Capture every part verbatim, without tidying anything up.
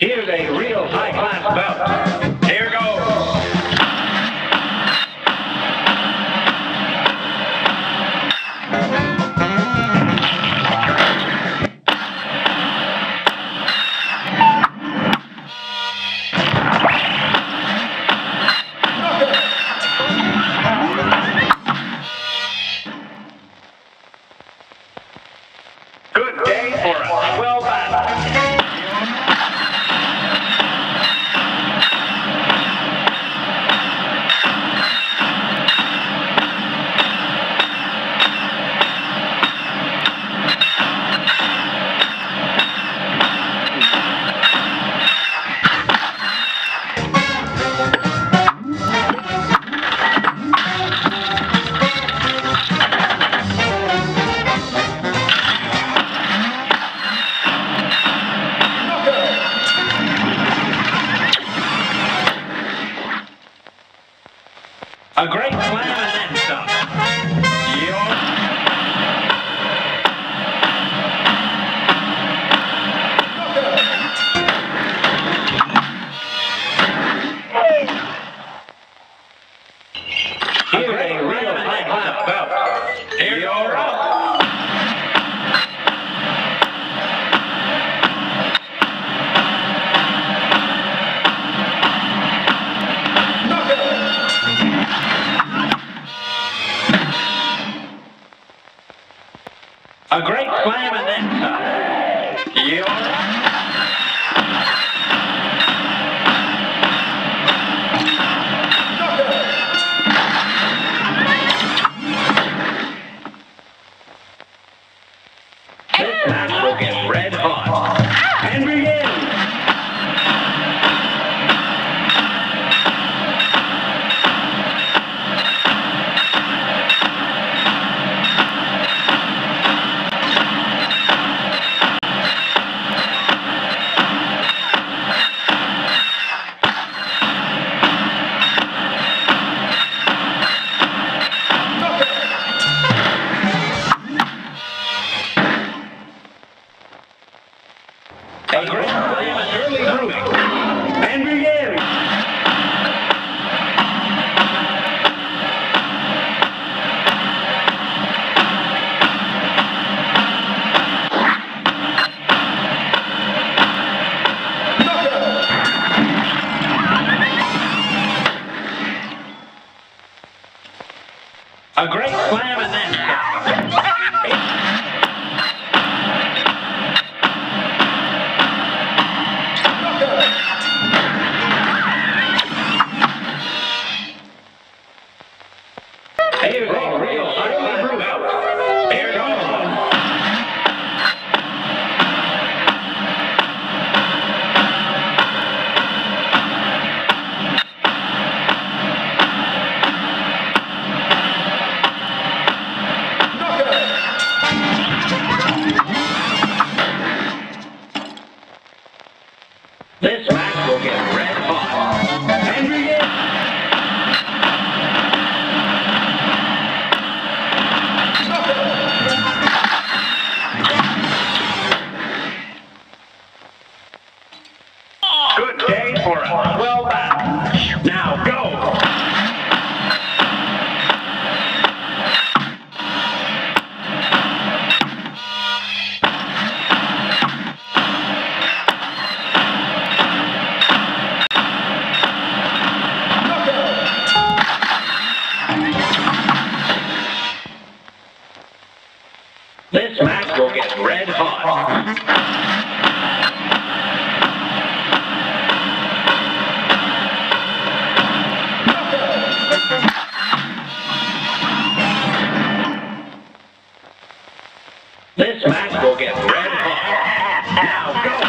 Here's a real high-class belt. Here goes. A great slam and then some. Here's a real high-class belt. Here you're up. A great slam and then some. You're up. This match will get red hot. And begin. A great slam and early grooving. And begin. A great slam and then stop. Here's a real high-class belt. Here goes. This match will get red hot. And begin. For us. Well back. Now go. This match will get red hot. This match will get red hot. Now go!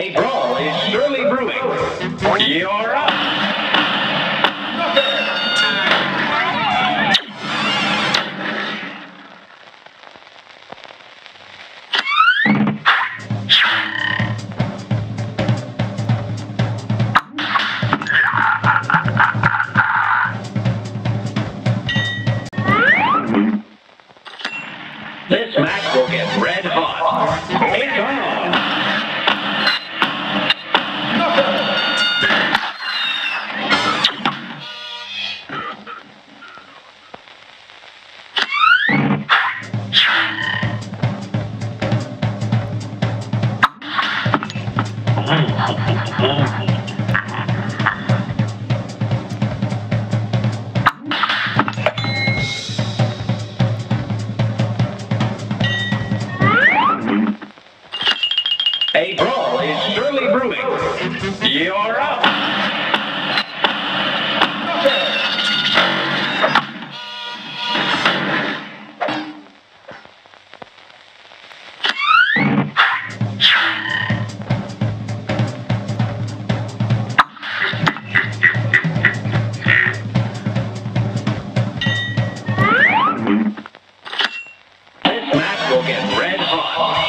A brawl is surely brewing. You're up. This match will get red hot. It's on. A brawl is surely brewing. You're up. This match will get red hot.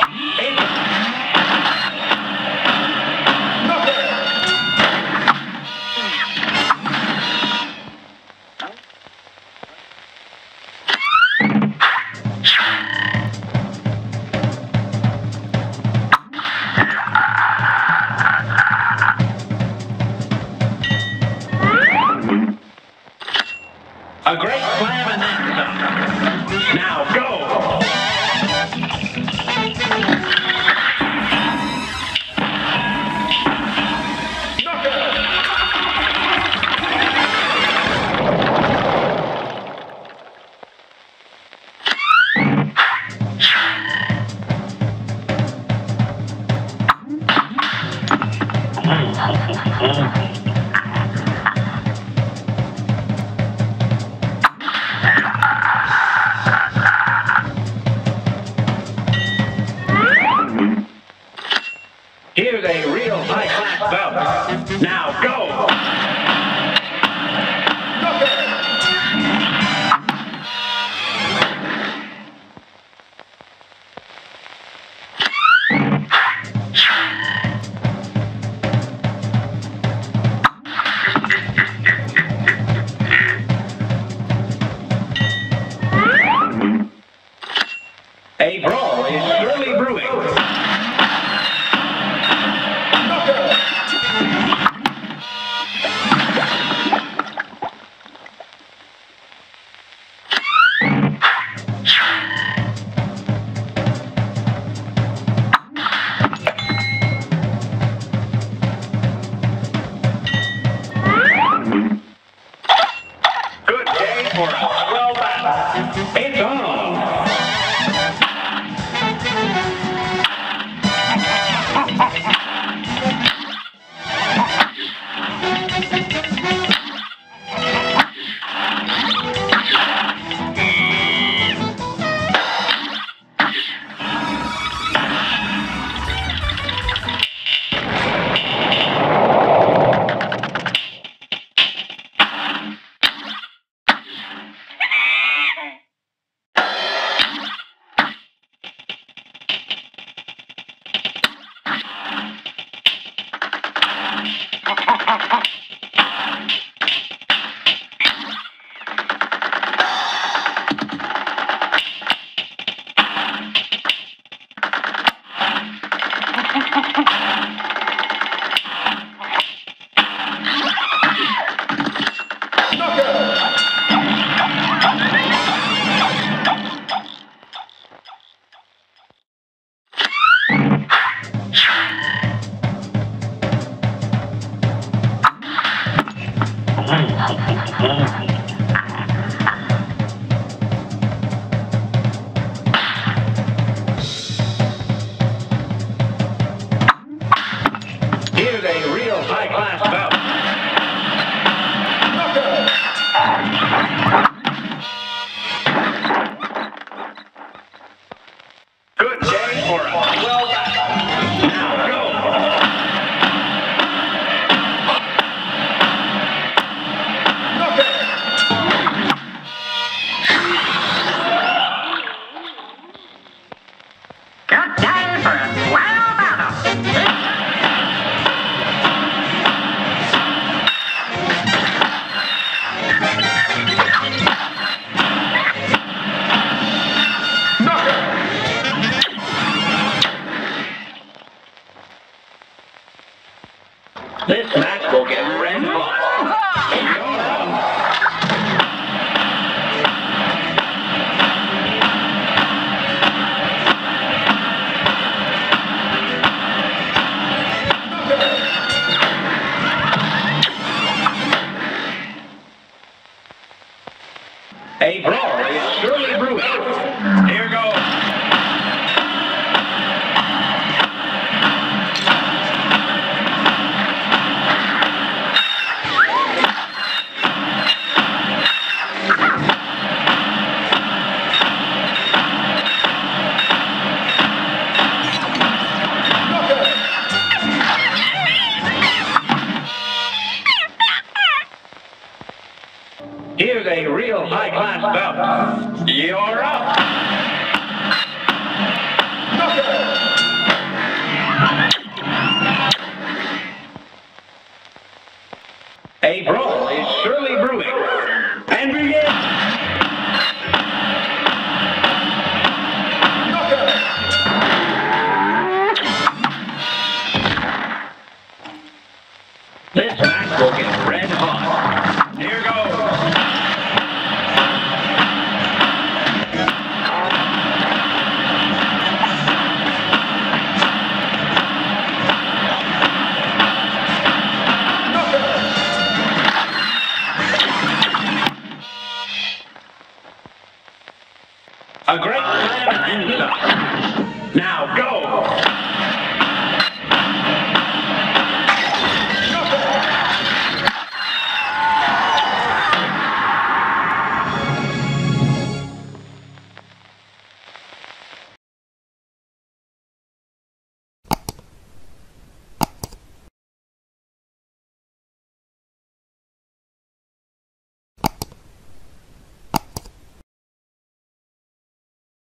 A great slam and then some. Now go! Here's a real high-class bout. Now go! A brawl is surely brewing. It's on! This man.